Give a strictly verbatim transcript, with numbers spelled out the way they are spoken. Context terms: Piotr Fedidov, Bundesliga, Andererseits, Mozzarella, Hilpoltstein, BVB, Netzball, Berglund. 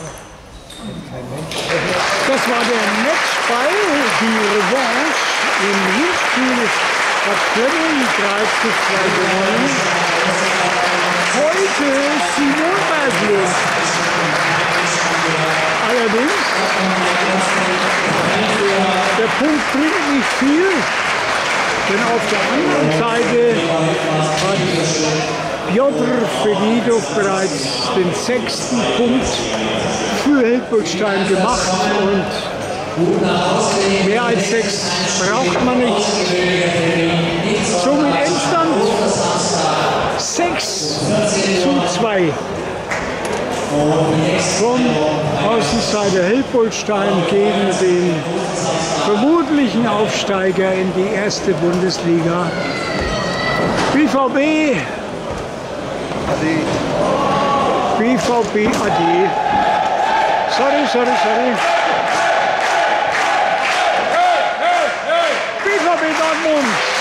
Das war der Netzball, die Revanche im Hinspiel hat Berglund drei zu zwei gewonnen. Heute Simon Berglund. Allerdings, der Punkt bringt nicht viel, denn auf der anderen Seite hat Piotr Fedidov bereits den sechsten Punkt für Hilpoltstein gemacht und mehr als sechs braucht man nicht. Somit Endstand sechs zu zwei vom Außenseiter Hilpoltstein gegen den vermutlichen Aufsteiger in die erste Bundesliga. B V B B V B Ade. Sorry, sorry, sorry. Hey, hey, hey. B V B Berglund.